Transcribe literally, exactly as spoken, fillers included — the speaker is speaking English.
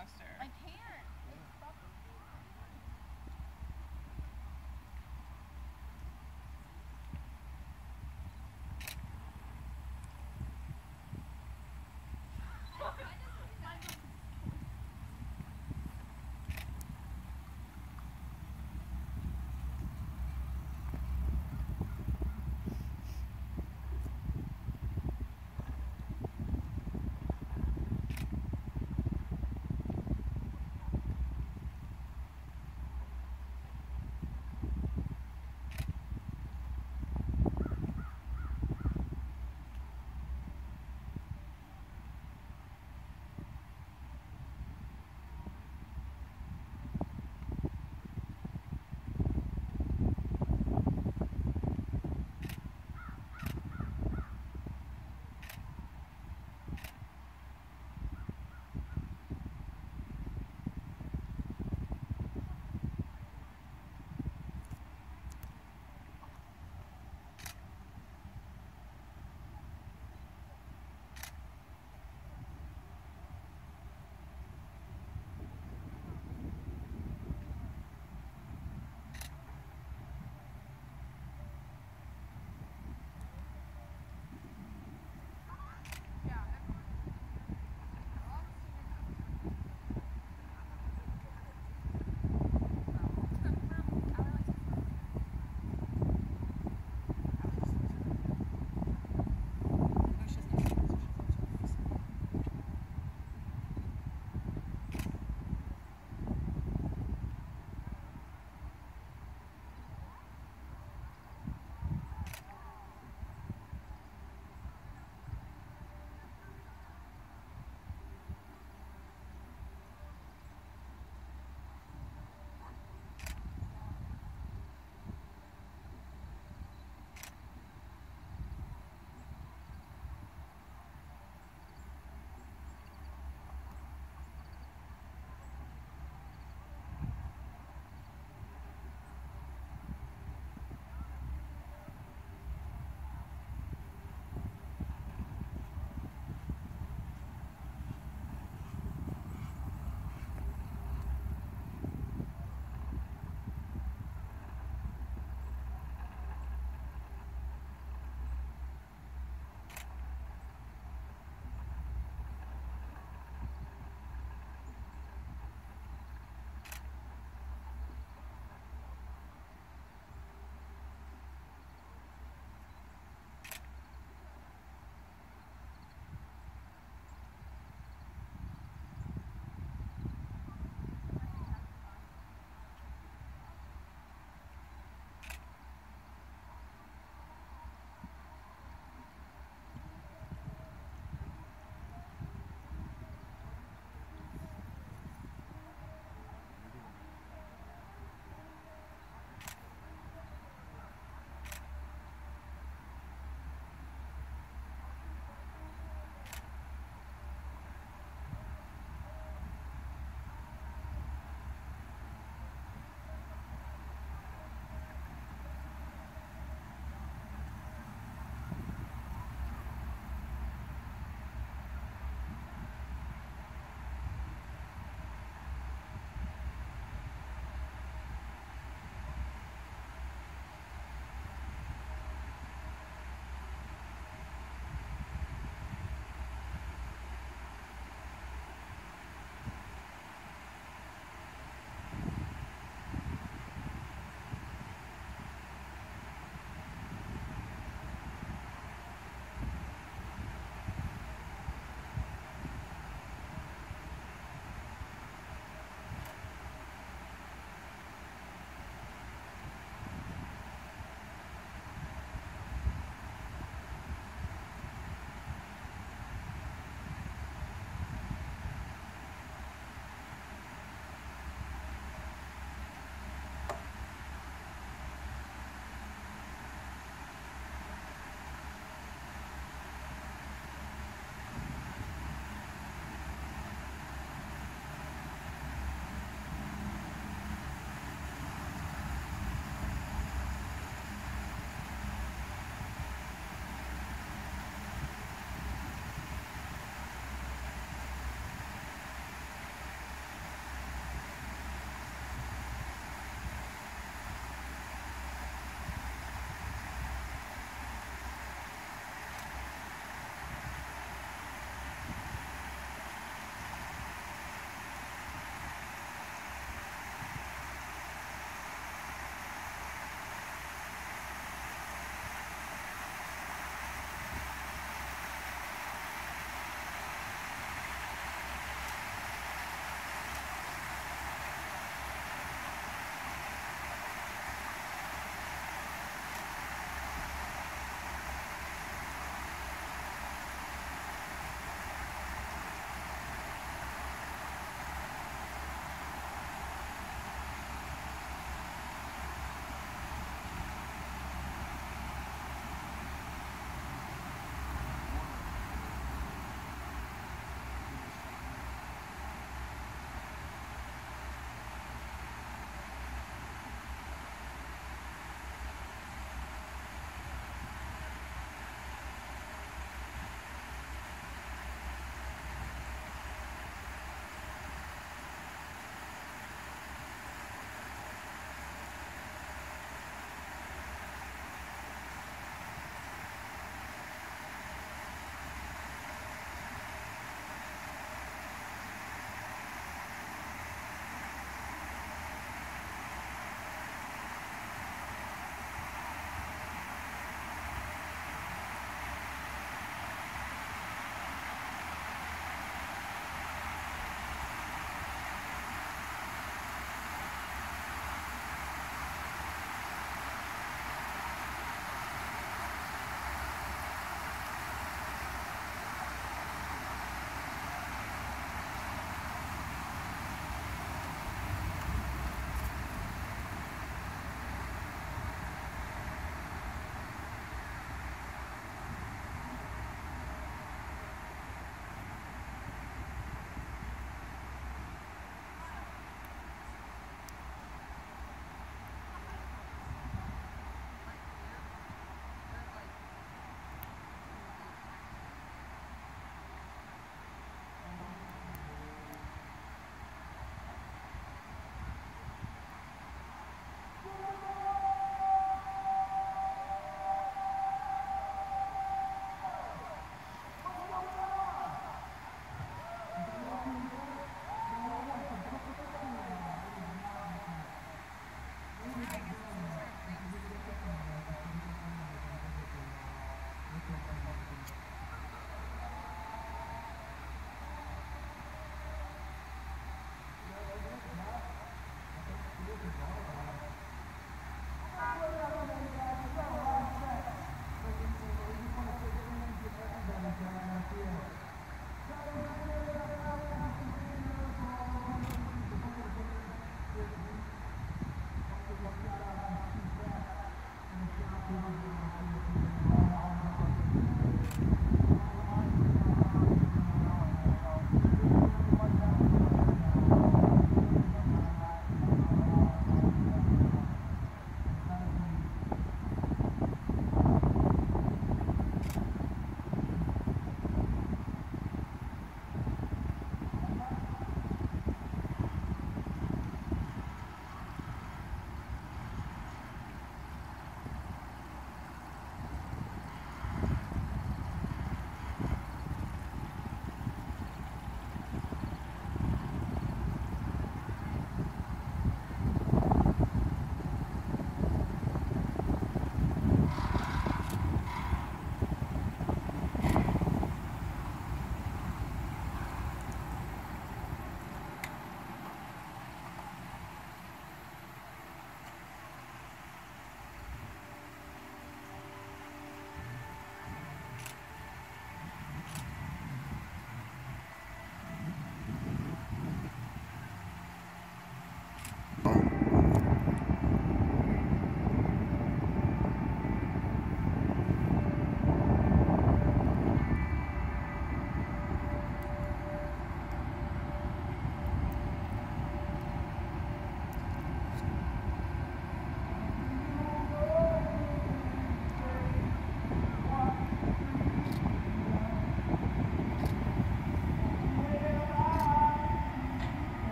house or